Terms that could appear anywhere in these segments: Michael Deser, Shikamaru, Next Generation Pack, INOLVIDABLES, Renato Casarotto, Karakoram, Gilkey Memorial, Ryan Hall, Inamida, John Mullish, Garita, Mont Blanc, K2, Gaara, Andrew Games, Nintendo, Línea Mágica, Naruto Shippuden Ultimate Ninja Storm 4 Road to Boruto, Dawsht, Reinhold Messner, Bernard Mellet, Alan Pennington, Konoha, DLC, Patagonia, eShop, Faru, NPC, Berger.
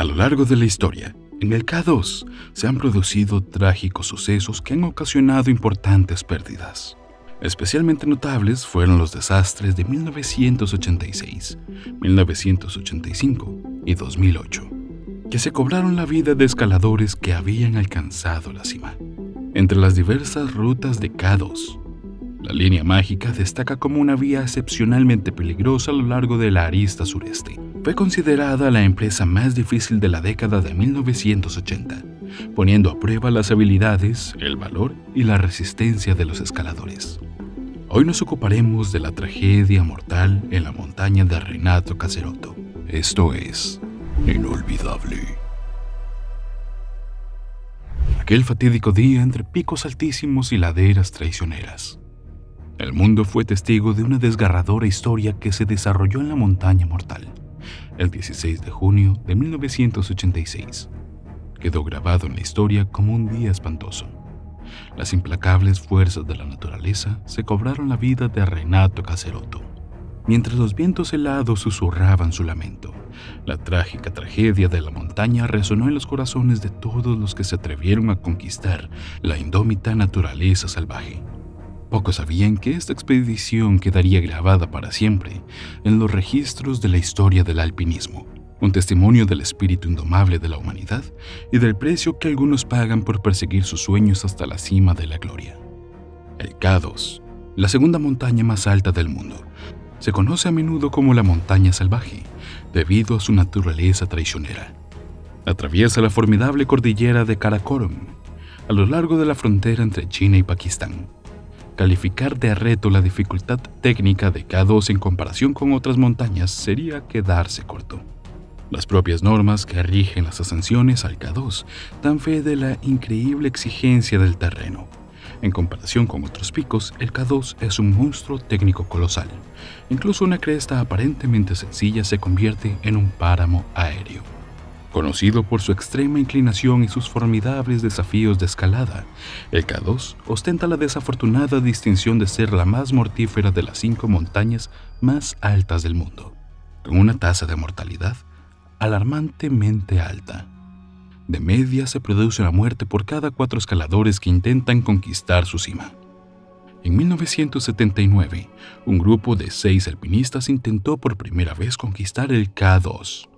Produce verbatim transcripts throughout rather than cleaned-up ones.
A lo largo de la historia, en el K dos se han producido trágicos sucesos que han ocasionado importantes pérdidas. Especialmente notables fueron los desastres de mil novecientos ochenta y seis, mil novecientos ochenta y cinco y dos mil ocho, que se cobraron la vida de escaladores que habían alcanzado la cima. Entre las diversas rutas de K dos, la Línea Mágica destaca como una vía excepcionalmente peligrosa a lo largo de la arista sureste. Fue considerada la empresa más difícil de la década de mil novecientos ochenta, poniendo a prueba las habilidades, el valor y la resistencia de los escaladores. Hoy nos ocuparemos de la tragedia mortal en la montaña de Renato Casarotto. Esto es Inolvidable. Aquel fatídico día entre picos altísimos y laderas traicioneras. El mundo fue testigo de una desgarradora historia que se desarrolló en la montaña mortal. El dieciséis de junio de mil novecientos ochenta y seis, quedó grabado en la historia como un día espantoso. Las implacables fuerzas de la naturaleza se cobraron la vida de Renato Casarotto. Mientras los vientos helados susurraban su lamento, la trágica tragedia de la montaña resonó en los corazones de todos los que se atrevieron a conquistar la indómita naturaleza salvaje. Pocos sabían que esta expedición quedaría grabada para siempre en los registros de la historia del alpinismo, un testimonio del espíritu indomable de la humanidad y del precio que algunos pagan por perseguir sus sueños hasta la cima de la gloria. El K dos, la segunda montaña más alta del mundo, se conoce a menudo como la montaña salvaje, debido a su naturaleza traicionera. Atraviesa la formidable cordillera de Karakoram, a lo largo de la frontera entre China y Pakistán. Calificar de reto la dificultad técnica de K dos en comparación con otras montañas sería quedarse corto. Las propias normas que rigen las ascensiones al K dos dan fe de la increíble exigencia del terreno. En comparación con otros picos, el K dos es un monstruo técnico colosal. Incluso una cresta aparentemente sencilla se convierte en un páramo aéreo. Conocido por su extrema inclinación y sus formidables desafíos de escalada, el K dos ostenta la desafortunada distinción de ser la más mortífera de las cinco montañas más altas del mundo, con una tasa de mortalidad alarmantemente alta. De media se produce una muerte por cada cuatro escaladores que intentan conquistar su cima. En mil novecientos setenta y nueve, un grupo de seis alpinistas intentó por primera vez conquistar el K dos.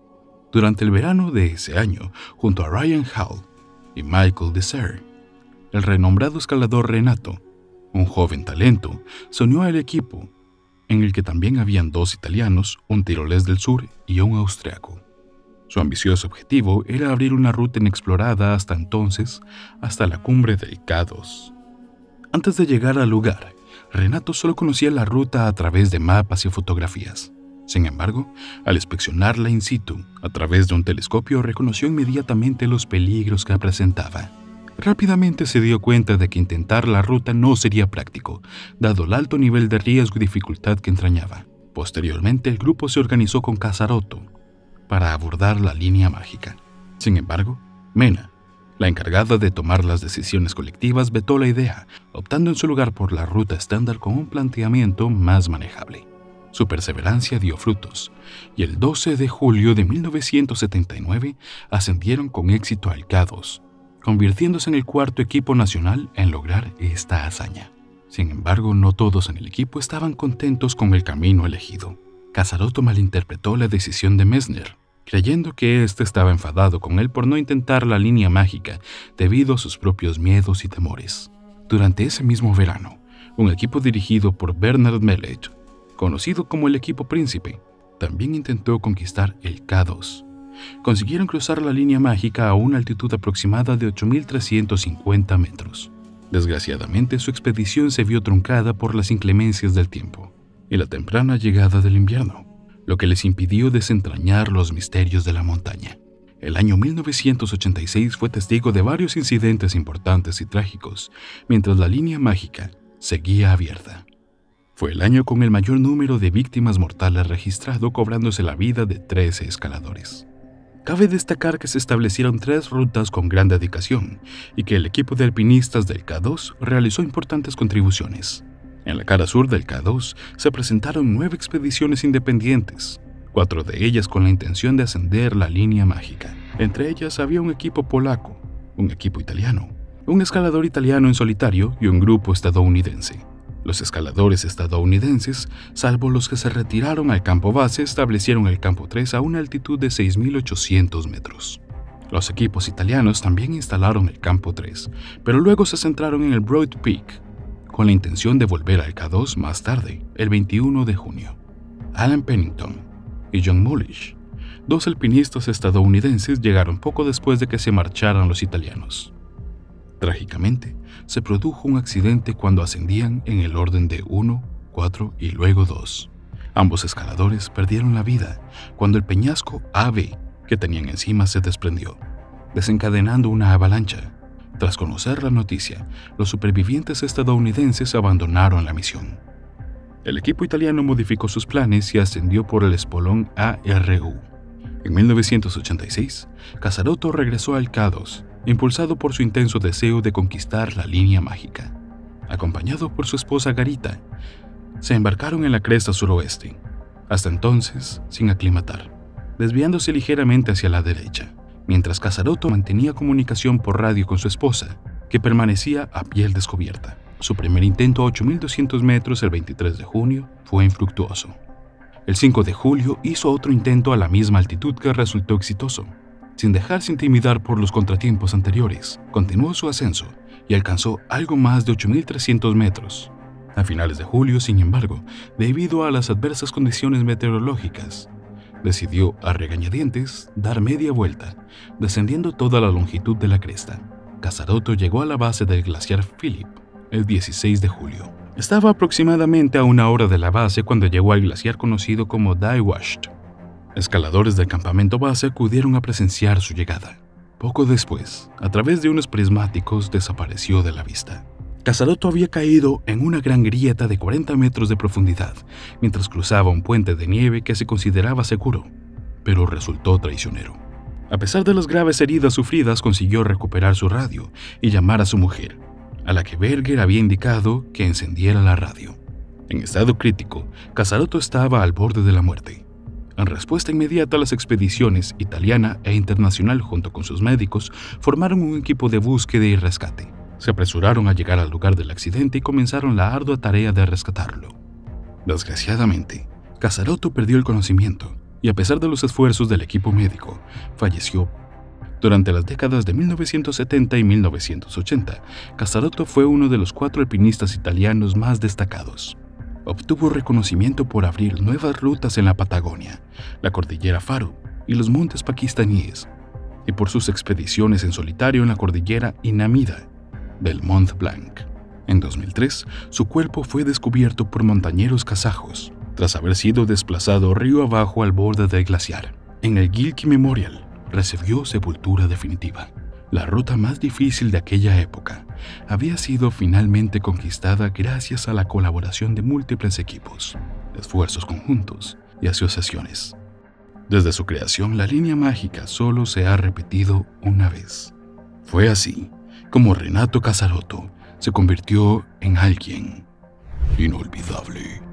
Durante el verano de ese año, junto a Ryan Hall y Michael Deser, el renombrado escalador Renato, un joven talento, se unió al equipo, en el que también habían dos italianos, un tirolés del sur y un austriaco. Su ambicioso objetivo era abrir una ruta inexplorada hasta entonces, hasta la cumbre del K dos. Antes de llegar al lugar, Renato solo conocía la ruta a través de mapas y fotografías. Sin embargo, al inspeccionarla in situ, a través de un telescopio, reconoció inmediatamente los peligros que presentaba. Rápidamente se dio cuenta de que intentar la ruta no sería práctico, dado el alto nivel de riesgo y dificultad que entrañaba. Posteriormente, el grupo se organizó con Casarotto para abordar la Línea Mágica. Sin embargo, Mena, la encargada de tomar las decisiones colectivas, vetó la idea, optando en su lugar por la ruta estándar con un planteamiento más manejable. Su perseverancia dio frutos, y el doce de julio de mil novecientos setenta y nueve ascendieron con éxito al K dos, convirtiéndose en el cuarto equipo nacional en lograr esta hazaña. Sin embargo, no todos en el equipo estaban contentos con el camino elegido. Casarotto malinterpretó la decisión de Messner, creyendo que éste estaba enfadado con él por no intentar la Línea Mágica debido a sus propios miedos y temores. Durante ese mismo verano, un equipo dirigido por Bernard Mellet, conocido como el Equipo Príncipe, también intentó conquistar el K dos. Consiguieron cruzar la Línea Mágica a una altitud aproximada de ocho mil trescientos cincuenta metros. Desgraciadamente, su expedición se vio truncada por las inclemencias del tiempo y la temprana llegada del invierno, lo que les impidió desentrañar los misterios de la montaña. El año mil novecientos ochenta y seis fue testigo de varios incidentes importantes y trágicos, mientras la Línea Mágica seguía abierta. Fue el año con el mayor número de víctimas mortales registrado, cobrándose la vida de trece escaladores. Cabe destacar que se establecieron tres rutas con gran dedicación y que el equipo de alpinistas del K dos realizó importantes contribuciones. En la cara sur del K dos se presentaron nueve expediciones independientes, cuatro de ellas con la intención de ascender la Línea Mágica. Entre ellas había un equipo polaco, un equipo italiano, un escalador italiano en solitario y un grupo estadounidense. Los escaladores estadounidenses, salvo los que se retiraron al campo base, establecieron el campo tres a una altitud de seis mil ochocientos metros. Los equipos italianos también instalaron el campo tres, pero luego se centraron en el Broad Peak, con la intención de volver al K dos más tarde, el veintiuno de junio. Alan Pennington y John Mullish, dos alpinistas estadounidenses, llegaron poco después de que se marcharan los italianos. Trágicamente, se produjo un accidente cuando ascendían en el orden de uno, cuatro y luego dos. Ambos escaladores perdieron la vida cuando el peñasco A B que tenían encima se desprendió, desencadenando una avalancha. Tras conocer la noticia, los supervivientes estadounidenses abandonaron la misión. El equipo italiano modificó sus planes y ascendió por el espolón A R U. En mil novecientos ochenta y seis, Casarotto regresó al K dos, impulsado por su intenso deseo de conquistar la Línea Mágica. Acompañado por su esposa Garita, se embarcaron en la cresta suroeste, hasta entonces sin aclimatar, desviándose ligeramente hacia la derecha, mientras Casarotto mantenía comunicación por radio con su esposa, que permanecía a piel descubierta. Su primer intento a ocho mil doscientos metros el veintitrés de junio fue infructuoso. El cinco de julio hizo otro intento a la misma altitud que resultó exitoso. Sin dejarse intimidar por los contratiempos anteriores, continuó su ascenso y alcanzó algo más de ocho mil trescientos metros. A finales de julio, sin embargo, debido a las adversas condiciones meteorológicas, decidió a regañadientes dar media vuelta, descendiendo toda la longitud de la cresta. Casarotto llegó a la base del glaciar Phillip el dieciséis de julio. Estaba aproximadamente a una hora de la base cuando llegó al glaciar conocido como Dawsht. Escaladores del campamento base acudieron a presenciar su llegada. Poco después, a través de unos prismáticos, desapareció de la vista. Casarotto había caído en una gran grieta de cuarenta metros de profundidad mientras cruzaba un puente de nieve que se consideraba seguro, pero resultó traicionero. A pesar de las graves heridas sufridas, consiguió recuperar su radio y llamar a su mujer, a la que Berger había indicado que encendiera la radio. En estado crítico, Casarotto estaba al borde de la muerte. En respuesta inmediata, las expediciones italiana e internacional, junto con sus médicos, formaron un equipo de búsqueda y rescate. Se apresuraron a llegar al lugar del accidente y comenzaron la ardua tarea de rescatarlo. Desgraciadamente, Casarotto perdió el conocimiento y, a pesar de los esfuerzos del equipo médico, falleció. Durante las décadas de mil novecientos setenta y mil novecientos ochenta, Casarotto fue uno de los cuatro alpinistas italianos más destacados. Obtuvo reconocimiento por abrir nuevas rutas en la Patagonia, la cordillera Faru y los montes pakistaníes, y por sus expediciones en solitario en la cordillera Inamida del Mont Blanc. En dos mil tres, su cuerpo fue descubierto por montañeros kazajos, tras haber sido desplazado río abajo al borde del glaciar. En el Gilkey Memorial, recibió sepultura definitiva. La ruta más difícil de aquella época había sido finalmente conquistada gracias a la colaboración de múltiples equipos, esfuerzos conjuntos y asociaciones. Desde su creación, la Línea Mágica solo se ha repetido una vez. Fue así como Renato Casarotto se convirtió en alguien inolvidable.